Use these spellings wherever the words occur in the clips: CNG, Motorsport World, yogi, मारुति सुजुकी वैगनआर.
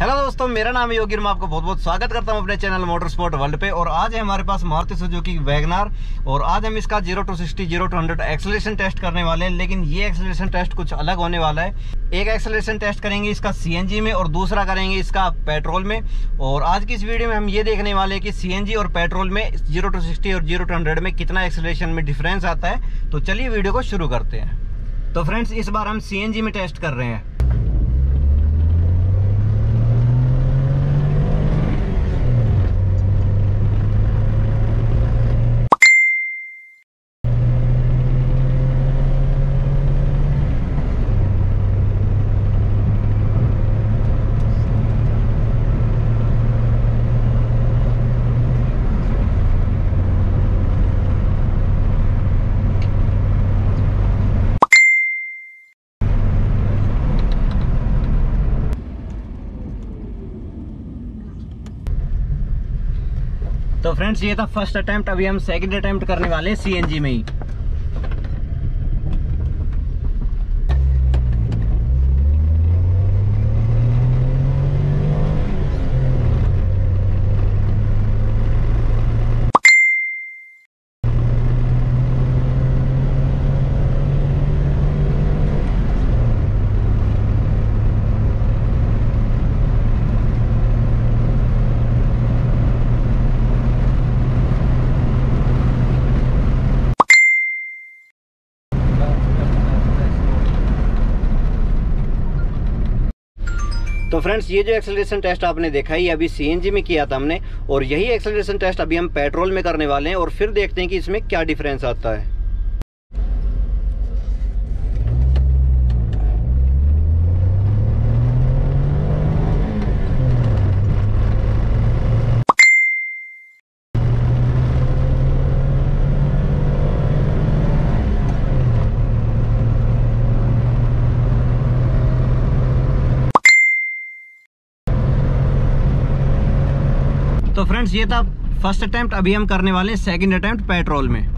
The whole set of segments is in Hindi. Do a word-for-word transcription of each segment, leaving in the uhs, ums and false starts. हेलो दोस्तों, मेरा नाम है योगी और मैं आपको बहुत बहुत स्वागत करता हूं अपने चैनल मोटरस्पोर्ट वर्ल्ड पे। और आज है हमारे पास मारुति सुजुकी वैगनआर और आज हम इसका zero to sixty zero to hundred acceleration test करने वाले हैं। लेकिन ये एक्सेलरेशन टेस्ट कुछ अलग होने वाला है। एक एक्सेलरेशन टेस्ट करेंगे इसका सीएनजी में और दूसरा करेंगे इसका पेट्रोल में। और आज की इस वीडियो में हम ये देखने वाले हैं कि सीएनजी और पेट्रोल में जीरो टू सिक्सटी और जीरो टू हंड्रेड में कितना एक्सेलरेशन में डिफरेंस आता है। तो चलिए वीडियो को शुरू करते हैं। तो फ्रेंड्स, इस बार हम सीएनजी में टेस्ट कर रहे हैं। तो फ्रेंड्स, ये था फर्स्ट अटेम्प्ट। अभी हम सेकंड अटेम्प्ट करने वाले हैं सीएनजी में ही। तो फ्रेंड्स, ये जो एक्सेलरेशन टेस्ट आपने देखा ये अभी सीएनजी में किया था हमने और यही एक्सेलरेशन टेस्ट अभी हम पेट्रोल में करने वाले हैं और फिर देखते हैं कि इसमें क्या डिफरेंस आता है। तो फ्रेंड्स, ये था फर्स्ट अटेम्प्ट। अभी हम करने वाले हैं सेकंड अटेम्प्ट पेट्रोल में।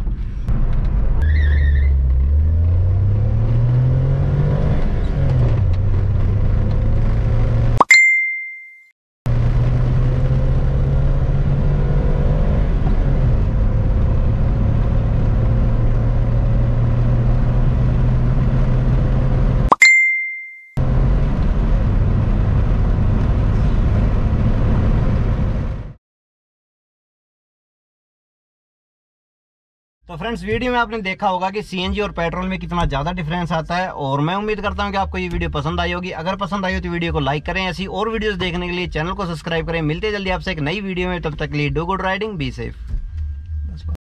तो फ्रेंड्स, वीडियो में आपने देखा होगा कि सीएनजी और पेट्रोल में कितना ज़्यादा डिफरेंस आता है और मैं उम्मीद करता हूं कि आपको ये वीडियो पसंद आई होगी। अगर पसंद आई हो तो वीडियो को लाइक करें। ऐसी और वीडियोस देखने के लिए चैनल को सब्सक्राइब करें। मिलते हैं जल्दी आपसे एक नई वीडियो में। तब तक के लिए do good riding, be safe.